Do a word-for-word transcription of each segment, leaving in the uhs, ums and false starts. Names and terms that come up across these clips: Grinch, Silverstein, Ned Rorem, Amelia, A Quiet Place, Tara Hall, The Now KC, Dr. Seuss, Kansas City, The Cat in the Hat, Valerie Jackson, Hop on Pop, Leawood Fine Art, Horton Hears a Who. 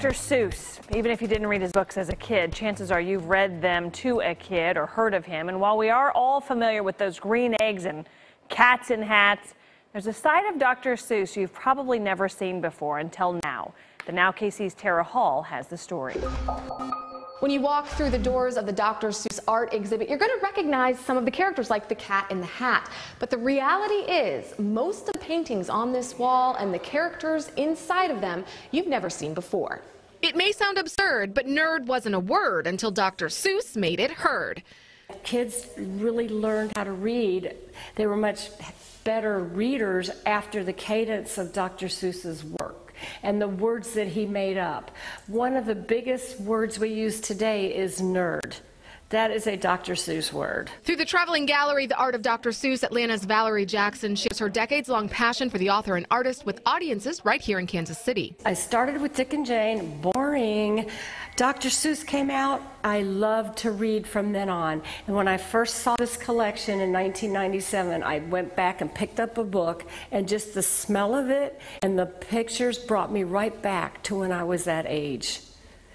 Doctor Seuss. Even if you didn't read his books as a kid, chances are you've read them to a kid or heard of him. And while we are all familiar with those green eggs and cats in hats, there's a side of Doctor Seuss you've probably never seen before until now. The Now K C's Tara Hall has the story. When you walk through the doors of the Doctor Seuss art exhibit, you're going to recognize some of the characters like the Cat in the Hat. But the reality is, most of the paintings on this wall and the characters inside of them you've never seen before. It may sound absurd, but nerd wasn't a word until Doctor Seuss made it heard. Kids really learned how to read. They were much better readers after the cadence of Doctor Seuss's work and the words that he made up. One of the biggest words we use today is nerd. That is a Doctor Seuss word. Through the traveling gallery, The Art of Doctor Seuss, Atlanta's Valerie Jackson shares her decades-long passion for the author and artist with audiences right here in Kansas City. I started with Dick and Jane, boring. Doctor Seuss came out, I loved to read from then on. And when I first saw this collection in nineteen ninety-seven, I went back and picked up a book, and just the smell of it and the pictures brought me right back to when I was that age.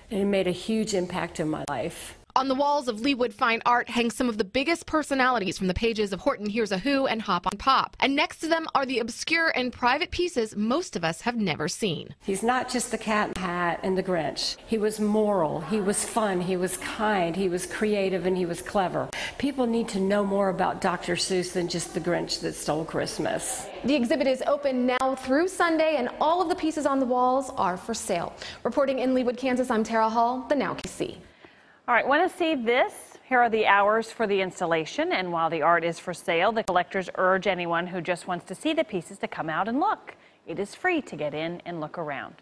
And it made a huge impact in my life. On the walls of Leawood Fine Art hang some of the biggest personalities from the pages of Horton Hears a Who and Hop on Pop. And next to them are the obscure and private pieces most of us have never seen. He's not just the Cat in the Hat and the Grinch. He was moral, he was fun, he was kind, he was creative, and he was clever. People need to know more about Doctor Seuss than just the Grinch that stole Christmas. The exhibit is open now through Sunday, and all of the pieces on the walls are for sale. Reporting in Leawood, Kansas, I'm Tara Hall, The Now K C. All right, want to see this? Here are the hours for the installation, and while the art is for sale, the collectors urge anyone who just wants to see the pieces to come out and look. It is free to get in and look around.